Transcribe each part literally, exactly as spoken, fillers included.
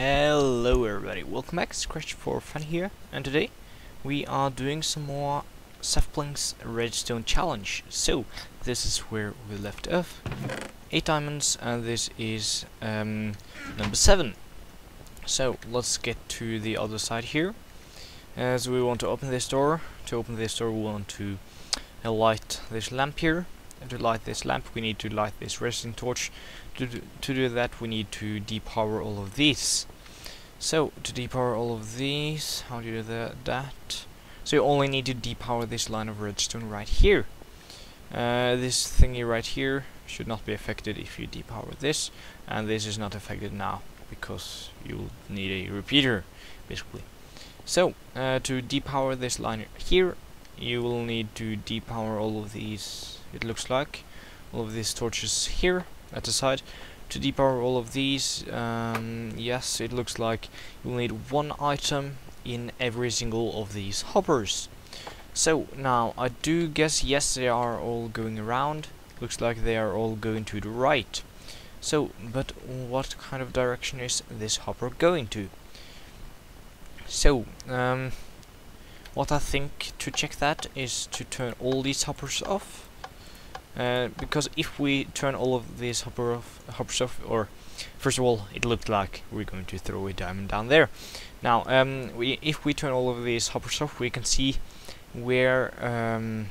Hello everybody, welcome back. ScratchForFun here, and today we are doing some more SethBling's Redstone challenge. So this is where we left off. Eight diamonds, and this is um, number seven. So let's get to the other side here. As uh, so we want to open this door. To open this door, we want to uh, light this lamp here. And to light this lamp, we need to light this redstone torch. To do, to do that, we need to depower all of these. So, to depower all of these, how do you do that? that? So you only need to depower this line of redstone right here. Uh, this thingy right here should not be affected if you depower this. And this is not affected now, because you'll need a repeater, basically. So, uh, to depower this line here, you will need to depower all of these... it looks like all of these torches here at the side. To depower all of these, um, yes, it looks like you'll need one item in every single of these hoppers. So now I do guess, yes, they are all going around. Looks like they are all going to the right. So, but what kind of direction is this hopper going to? So, um, what I think to check that is to turn all these hoppers off. Uh, because if we turn all of these hopper off, hoppers off, or first of all, it looked like we're going to throw a diamond down there. Now, um, we if we turn all of these hoppers off, we can see where um,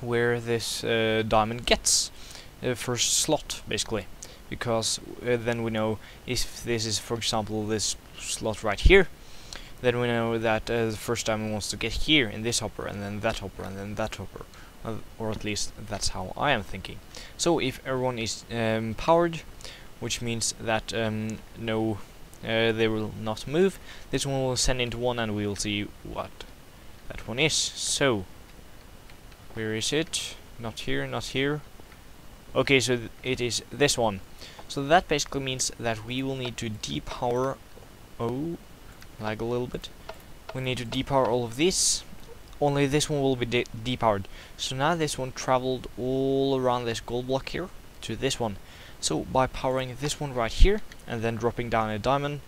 where this uh, diamond gets the first slot, basically, because uh, then we know if this is, for example, this slot right here. Then we know that uh, the first diamond wants to get here in this hopper, and then that hopper, and then that hopper. Uh, or at least that's how I am thinking. So if everyone is um, powered, which means that um, no, uh, they will not move, this one will send into one and we will see what that one is. So, where is it? Not here, not here. Okay, so th it is this one. So that basically means that we will need to depower... Oh, lag a little bit. We need to depower all of this. Only this one will be de depowered. So now this one traveled all around this gold block here to this one. So by powering this one right here and then dropping down a diamond,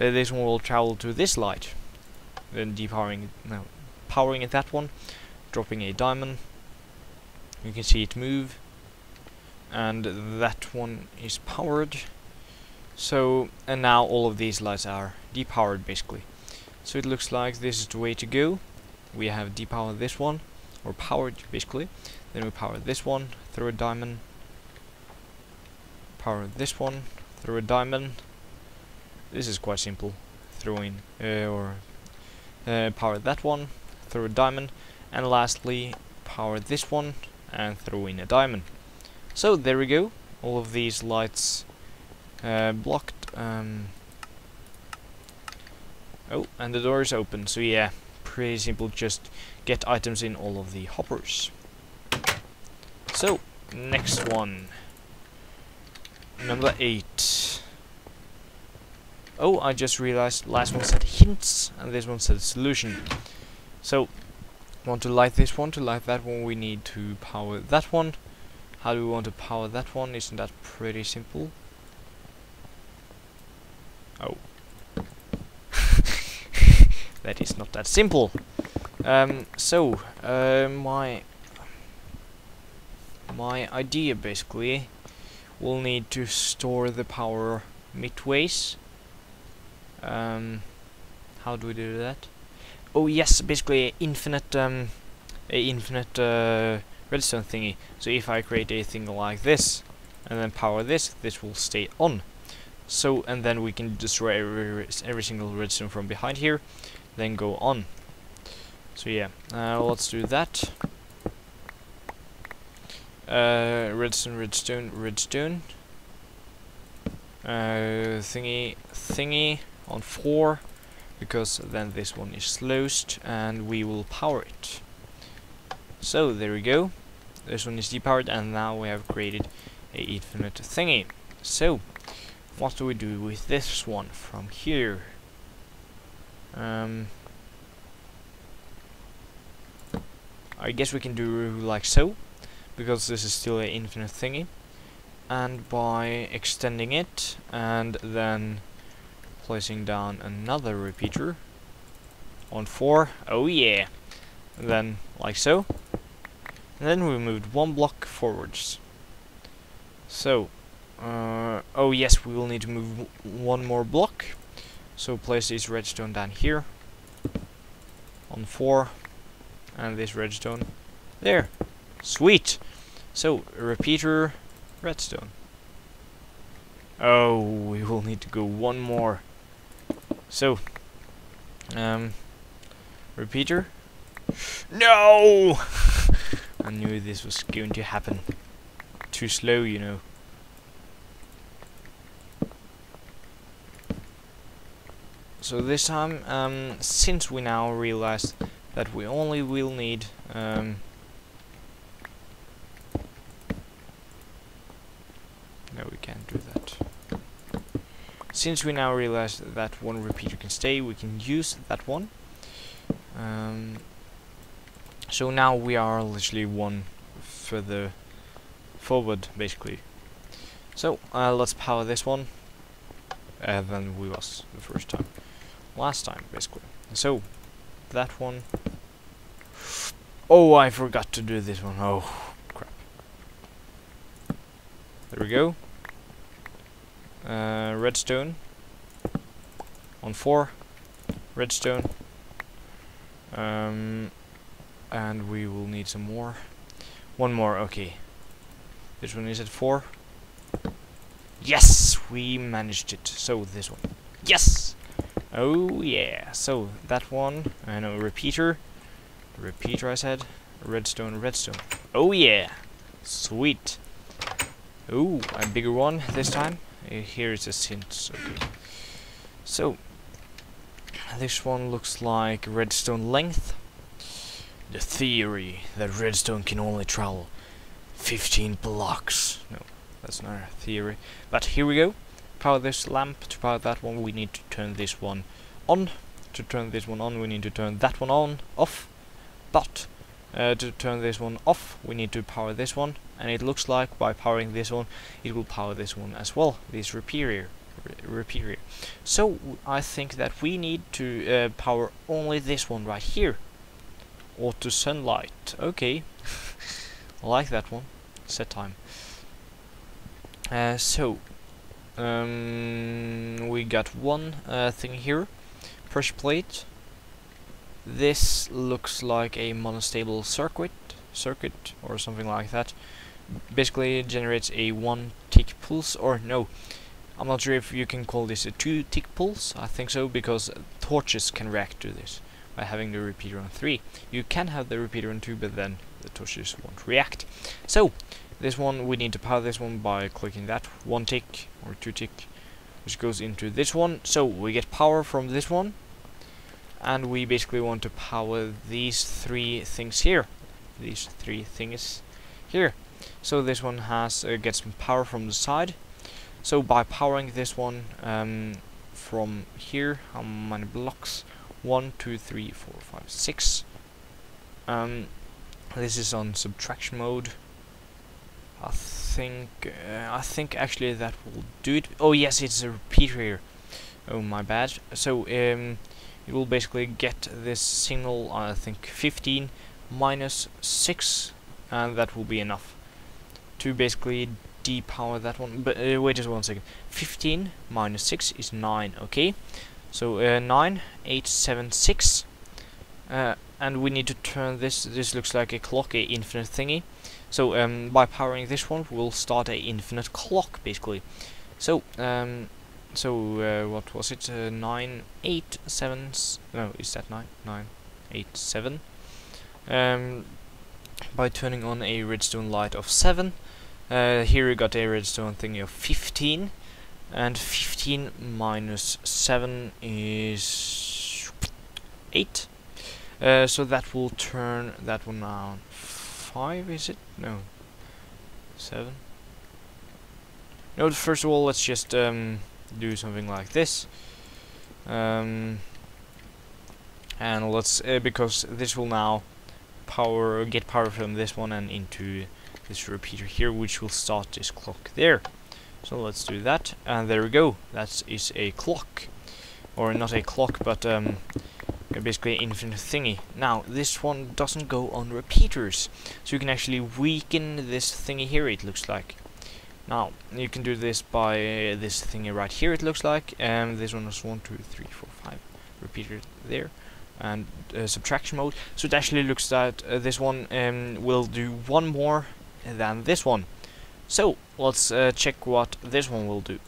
uh, this one will travel to this light. Then depowering, no, powering at that one, dropping a diamond. You can see it move, and that one is powered. So and now all of these lights are depowered basically. So it looks like this is the way to go. We have depowered this one, or powered basically. Then we power this one, throw a diamond. Power this one, throw a diamond. This is quite simple. Throw in, uh, or uh, power that one, throw a diamond, and lastly power this one and throw in a diamond. So there we go. All of these lights uh, blocked. Um, oh, and the door is open. So yeah. Pretty simple, just get items in all of the hoppers. So, next one. Number eight. Oh, I just realized last one said hints, and this one said solution. So, want to light this one, to light that one, we need to power that one. How do we want to power that one? Isn't that pretty simple? Oh. That is not that simple. Um, so uh, my my idea basically will need to store the power midways. Um, how do we do that? Oh yes, basically infinite um, a infinite uh, redstone thingy. So if I create a thing like this and then power this, this will stay on. So and then we can destroy every, every single redstone from behind here. Then go on. So yeah, uh, let's do that. Uh, redstone, redstone, redstone. Uh, thingy, thingy on four, because then this one is closed and we will power it. So there we go. This one is depowered, and now we have created a infinite thingy. So what do we do with this one from here? Um, I guess we can do like so, because this is still an infinite thingy. and by extending it and then placing down another repeater on four, oh yeah, and then like so, and then we moved one block forwards. So uh, oh yes, we will need to move one more block, so place this redstone down here on four and this redstone there. Sweet. So repeater, redstone. Oh, we will need to go one more. So um repeater. No. I knew this was going to happen. Too slow, you know. So this time, um since we now realized that we only will need um no, we can't do that. Since we now realize that one repeater can stay, we can use that one. Um, so now we are literally one further forward, basically. So uh, let's power this one, uh, than we was the first time, last time, basically. So that one. Oh, I forgot to do this one. Oh crap! There we go. Uh, redstone on four, redstone, um, and we will need some more, one more, okay, this one is at four, yes, we managed it, so this one, yes, oh yeah, so that one, I know, repeater, repeater I said, redstone, redstone, oh yeah, sweet, ooh, a bigger one this time. Here is a hint, okay. So this one looks like redstone length. The theory that redstone can only travel fifteen blocks. No, that's not a theory. But here we go. Power this lamp. To power that one we need to turn this one on. To turn this one on we need to turn that one on, off. But uh, to turn this one off we need to power this one. And it looks like by powering this one, it will power this one as well, this repeater. Repeater. So w I think that we need to uh, power only this one right here, or to sunlight. Okay, I like that one. Set time. Uh, so um, we got one uh, thing here. Pressure plate. This looks like a monostable circuit, circuit or something like that. Basically it generates a one tick pulse, or no, I'm not sure if you can call this a two tick pulse. I think so, because torches can react to this by having the repeater on three. You can have the repeater on two, but then the torches won't react. So this one, we need to power this one by clicking that one tick or two tick, which goes into this one, so we get power from this one, and we basically want to power these three things here, these three things here. So this one has uh, gets some power from the side, so by powering this one um, from here, how many blocks, one two three four five six, um, this is on subtraction mode, I think. uh, I think actually that will do it. Oh yes, it's a repeater here, oh my bad. So um, it will basically get this signal, I think fifteen minus six, and that will be enough to basically depower that one. But uh, wait just one second, fifteen minus six is nine, okay, so uh, nine eight seven six, uh, and we need to turn this, this looks like a clock, a infinite thingy, so um, by powering this one we'll start a infinite clock basically. So um, so uh, what was it, uh, nine eight seven, no, is that nine? nine eight seven. Um, by turning on a redstone light of seven, uh, here we got a redstone thingy of fifteen, and fifteen minus seven is eight, uh, so that will turn that one on five, is it? No, seven. No, first of all let's just um, do something like this, um, and let's, uh, because this will now power, get power from this one and into this repeater here, which will start this clock there. So let's do that, and there we go. That is a clock, or not a clock, but um, basically an infinite thingy. Now this one doesn't go on repeaters, so you can actually weaken this thingy here, it looks like. Now you can do this by uh, this thingy right here, it looks like, and um, this one is one, two, three, four, five repeater there, and uh, subtraction mode. So it actually looks that uh, this one um, will do one more than this one. So let's uh, check what this one will do.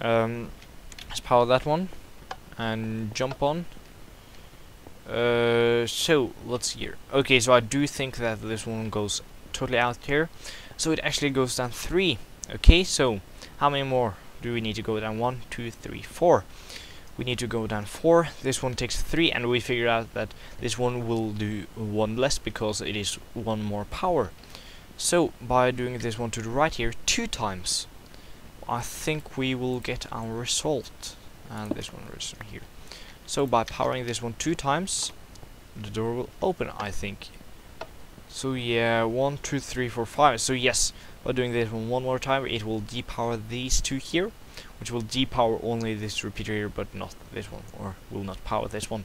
Um, let's power that one and jump on. Uh, so let's see here. Okay, so I do think that this one goes totally out here. So it actually goes down three. Okay, so how many more do we need to go down? One, two, three, four. We need to go down four. This one takes three, and we figure out that this one will do one less because it is one more power. So by doing this one to the right here two times, I think we will get our result. And this one is here. So by powering this one two times, the door will open, I think. So yeah, one, two, three, four, five. So yes, by doing this one one more time, it will depower these two here, which will depower only this repeater here, but not this one, or will not power this one,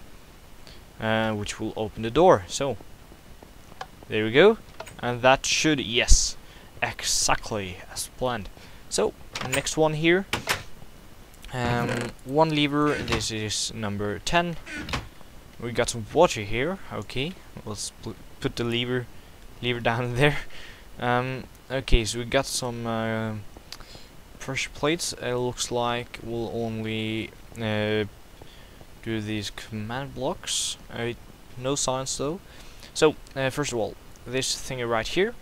uh, which will open the door. So there we go, and that should, yes, exactly as planned. So next one here, um, one lever. This is number ten. We got some water here. Okay, let's put the lever, lever down there. Um, okay, so we got some. Uh, pressure plates. It uh, looks like we'll only uh, do these command blocks. Uh, no science though. So uh, first of all, this thing right here,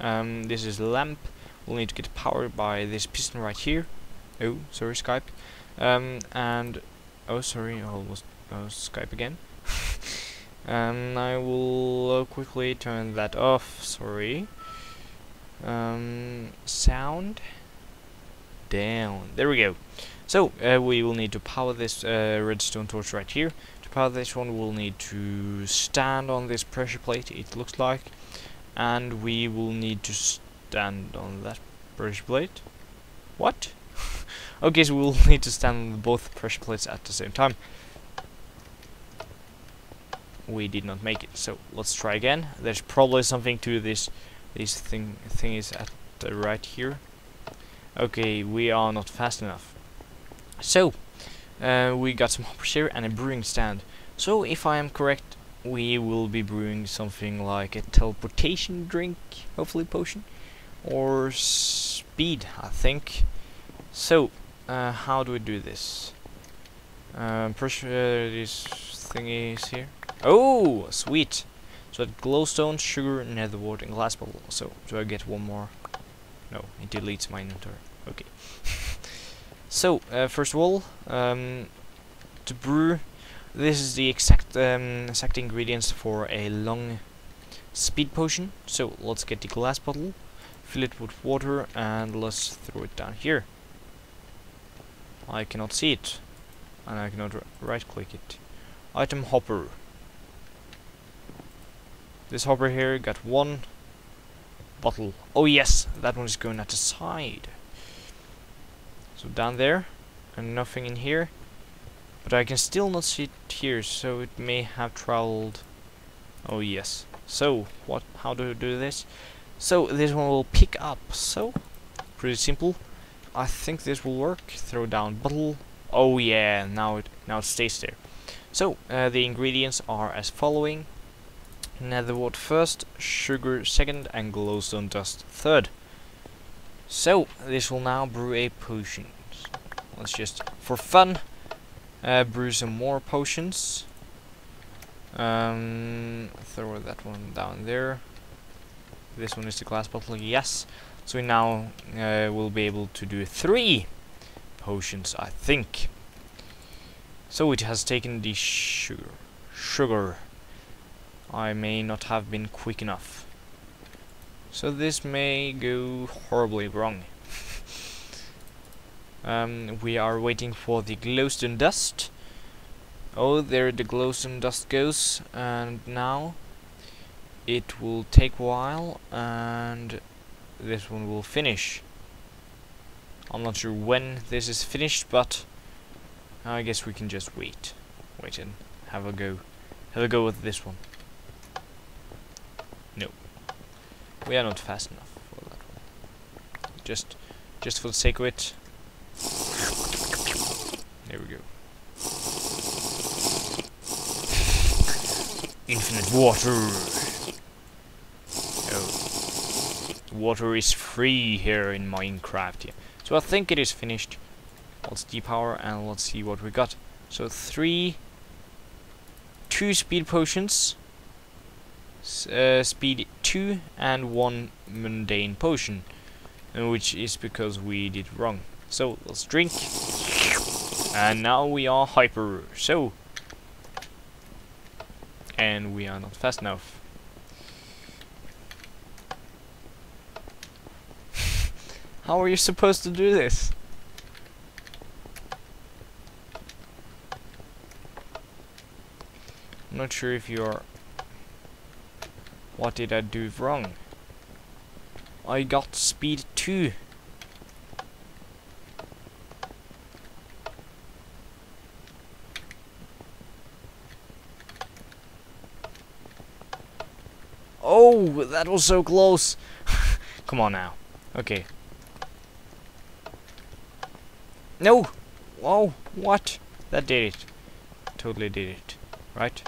um, this is lamp. We'll need to get power by this piston right here. Oh, sorry Skype. Um, and oh sorry, I almost oh, Skype again. um, I will uh, quickly turn that off. Sorry. Um, sound. Down. There we go. So uh, we will need to power this uh, redstone torch right here. To power this one, we'll need to stand on this pressure plate, it looks like, and we will need to stand on that pressure plate. What? Okay, so we'll need to stand on both pressure plates at the same time. We did not make it, so let's try again. There's probably something to this. This thing thing is at the right here. Okay, we are not fast enough. So, uh, we got some hoppers here and a brewing stand. So, if I am correct, we will be brewing something like a teleportation drink, hopefully potion, or speed, I think. So, uh, how do we do this? Um, pressure uh, this thingy is here. Oh, sweet! So, that glowstone, sugar, netherwort, and glass bottle. So, do I get one more? No, it deletes my inventory. Okay. So, uh, first of all, um, to brew, this is the exact um, exact ingredients for a long speed potion. So let's get the glass bottle, fill it with water, and let's throw it down here. I cannot see it, and I cannot right-click it. Item hopper. This hopper here got one. Bottle. Oh yes, that one is going at the side. So down there, and nothing in here. But I can still not see it here, so it may have traveled. Oh yes. So what? How do you do this? So this one will pick up. So pretty simple. I think this will work. Throw down bottle. Oh yeah. Now it now it stays there. So uh, the ingredients are as following. Netherwort first, sugar second, and glowstone dust third. So this will now brew a potion. Let's just, for fun, uh, brew some more potions. Um, throw that one down there. This one is the glass bottle, yes. So we now uh, will be able to do three potions, I think. So it has taken the sugar. Sugar. I may not have been quick enough. So this may go horribly wrong. um, we are waiting for the glowstone dust. Oh, there the glowstone dust goes. And now it will take a while, and this one will finish. I'm not sure when this is finished, but I guess we can just wait. Wait and have a go. Have a go with this one. No. We are not fast enough for that one. Just, just for the sake of it. There we go. Infinite water! Oh. Water is free here in Minecraft. Yeah. So I think it is finished. Let's depower and let's see what we got. So three... Two speed potions. S uh, speed two and one mundane potion. Which is because we did wrong. So let's drink. And now we are hyper. So... And we are not fast enough. How are you supposed to do this? I'm not sure if you are... What did I do wrong? I got speed two. Oh, that was so close. Come on now. Okay. No! Wow, what? That did it. Totally did it. Right?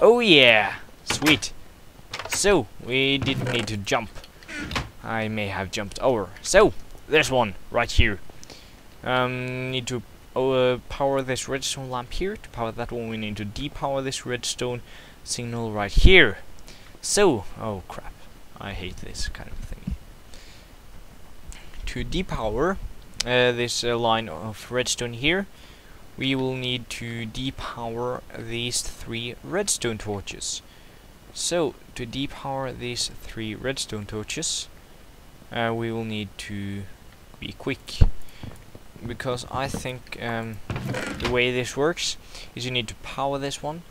Oh yeah! Sweet. So, we didn't need to jump. I may have jumped over. So, there's one right here. Um, need to uh, power this redstone lamp here. To power that one, we need to depower this redstone signal right here. So, oh crap, I hate this kind of thing. To depower uh, this uh, line of redstone here, we will need to depower these three redstone torches. So, to depower these three redstone torches, uh, we will need to be quick. Because I think um, the way this works is you need to power this one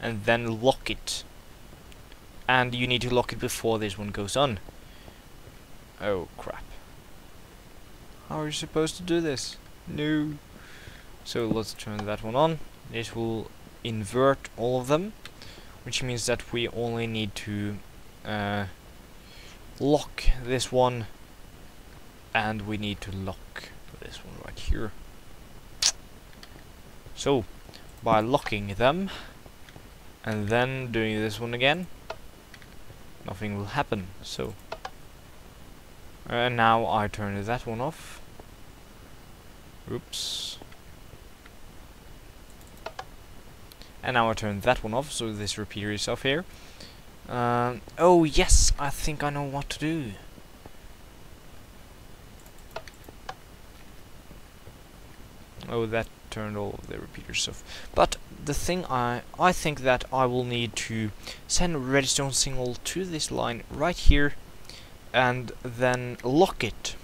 and then lock it. And you need to lock it before this one goes on. Oh crap. How are you supposed to do this? No. So let's turn that one on. This will invert all of them. Which means that we only need to uh, lock this one. And we need to lock this one right here. So, by locking them. And then doing this one again. Nothing will happen, so... And uh, now I turn that one off. Oops. And now I turn that one off, so this repeater is off here. Um, oh yes, I think I know what to do. Oh, that turned all of the repeaters off. But the thing I I think that I will need to send a redstone signal to this line right here and then lock it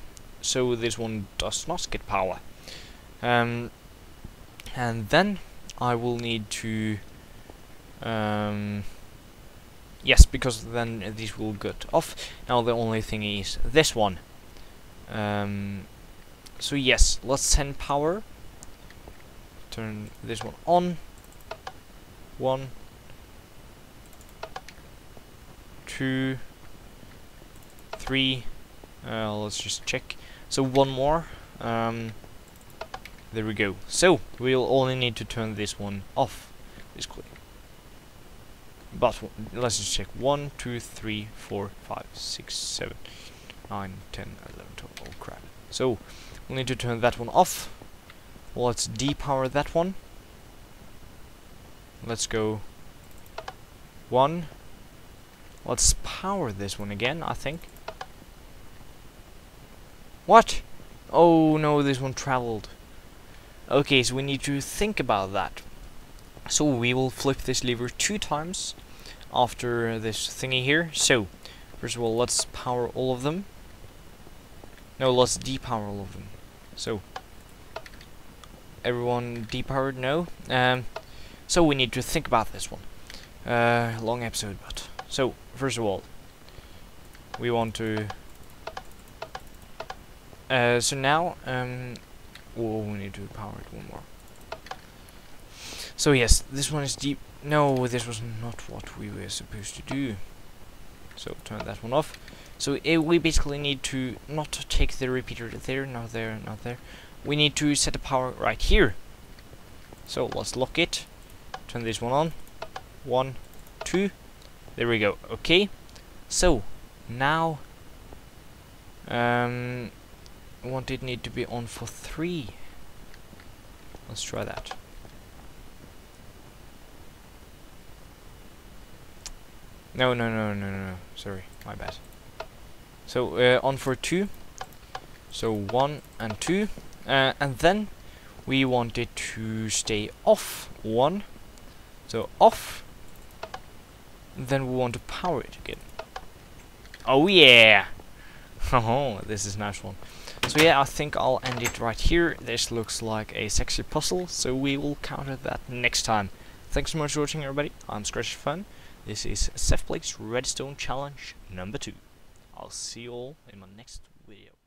so this one does not get power. Um, and then I will need to um, yes, because then these will get off. Now the only thing is this one. Um, so yes, let's send power. Turn this one on. One, two, three. Uh, let's just check. So one more. Um, there we go. So we'll only need to turn this one off, basically. But let's just check. One, two, three, four, five, six, seven, nine, ten, eleven, twelve. Oh crap! So we'll need to turn that one off. Let's depower that one. Let's go one. Let's power this one again, I think. What? Oh no, this one traveled. Okay, so we need to think about that. So we will flip this lever two times after this thingy here. So, first of all, let's power all of them. No, let's depower all of them. So... Everyone depowered? No. Um, so we need to think about this one. Uh, long episode, but So first of all, we want to. Uh, so now, um, oh, we need to power it one more. So yes, this one is deep. No, this was not what we were supposed to do. So turn that one off. So uh, we basically need to not take the repeater there, not there, not there. We need to set the power right here. So let's lock it. Turn this one on. One, two. There we go. Okay. So now, um, what did need to be on for three? Let's try that. No, no, no, no, no. Sorry, my bad. So uh, on for two. So one and two, uh, and then we want it to stay off one. So off. Then we want to power it again. Oh yeah! Oh, this is a nice one. So yeah, I think I'll end it right here. This looks like a sexy puzzle, so we will counter that next time. Thanks so much for watching, everybody. I'm ScratchForFun. This is SethBling's Redstone Challenge number two. I'll see you all in my next video.